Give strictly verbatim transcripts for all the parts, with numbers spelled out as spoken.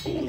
Ooh.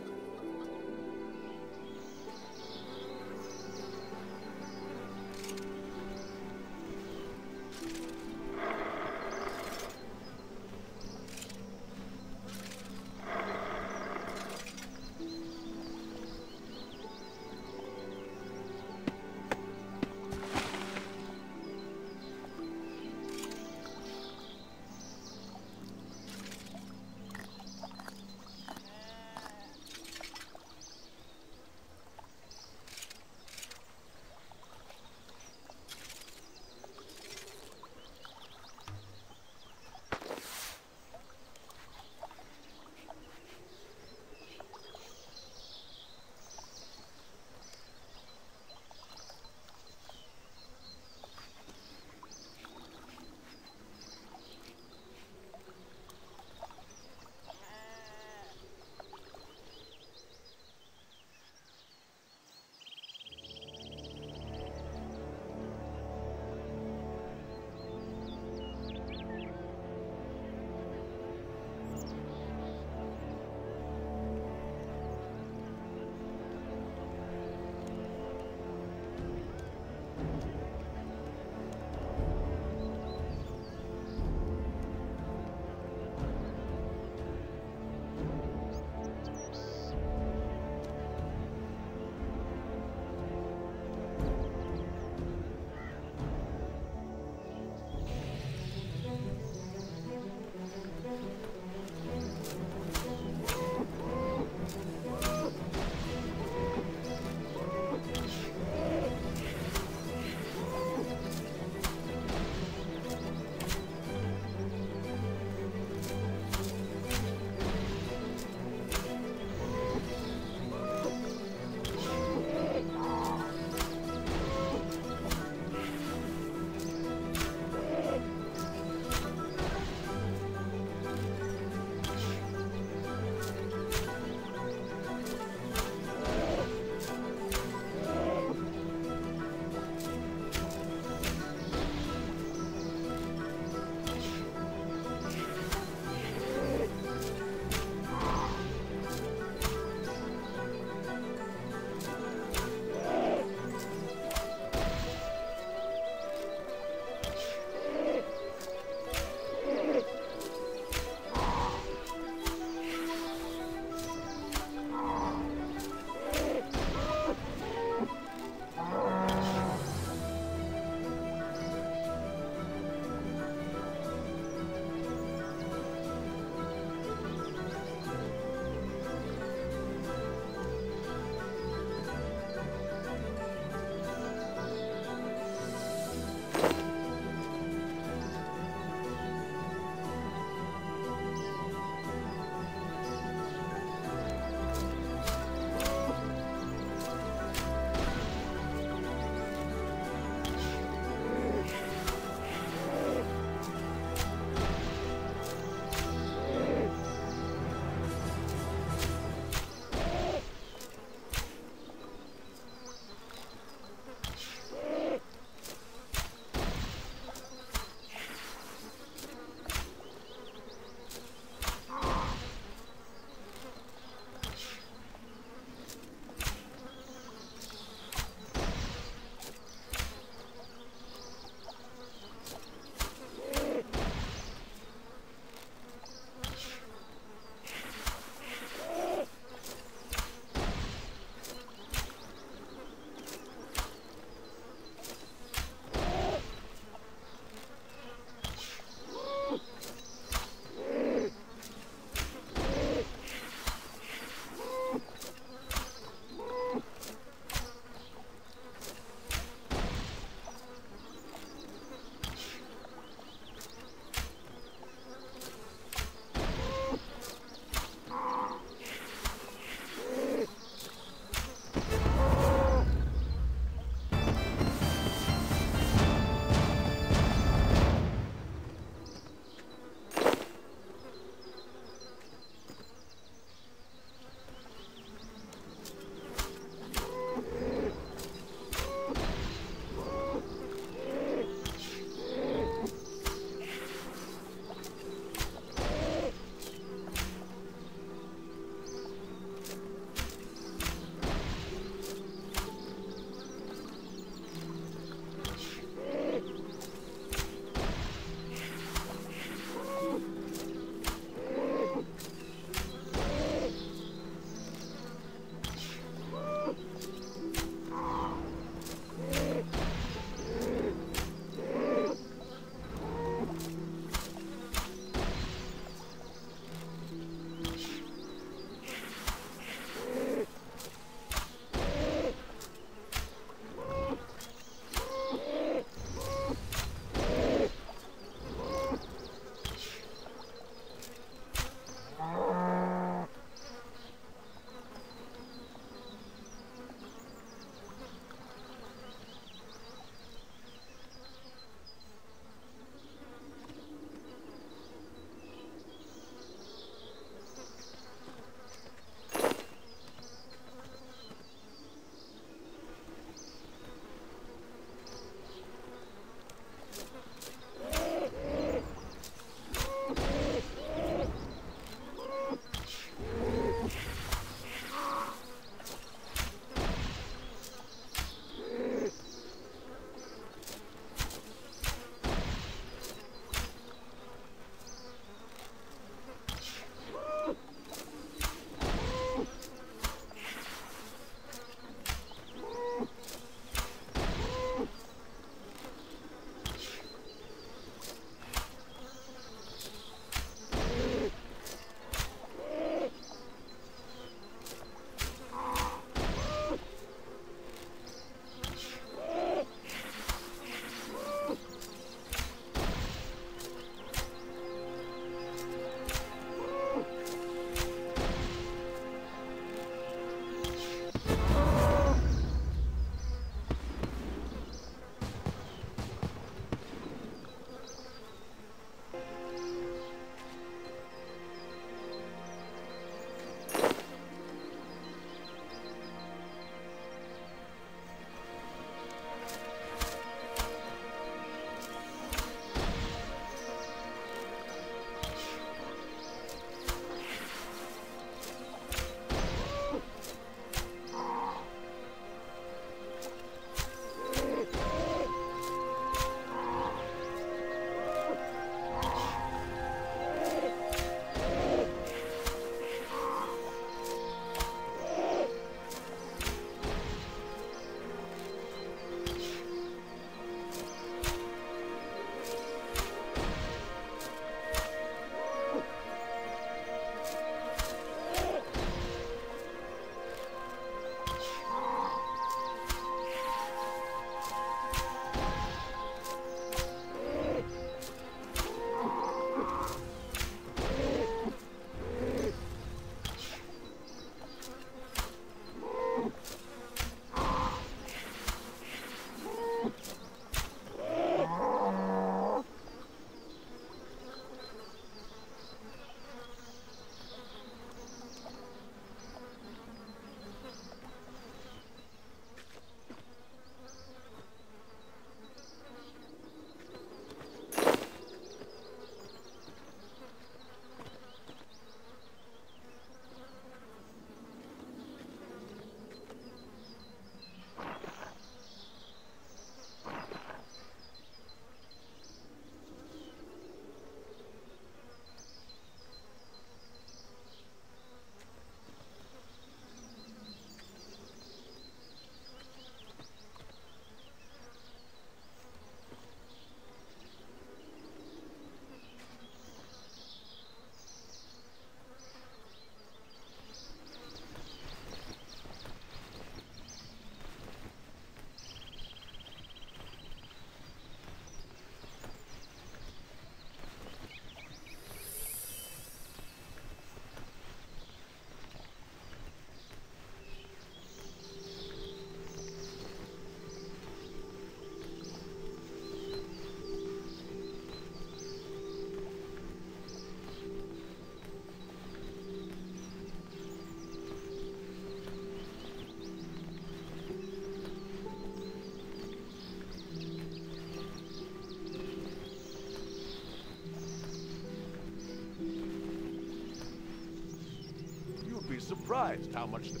surprised how much the...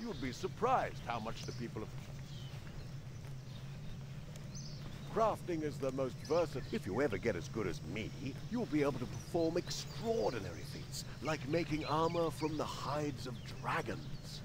You'd be surprised how much the people of... Crafting is the most versatile. If you ever get as good as me, you'll be able to perform extraordinary feats, like making armor from the hides of dragons.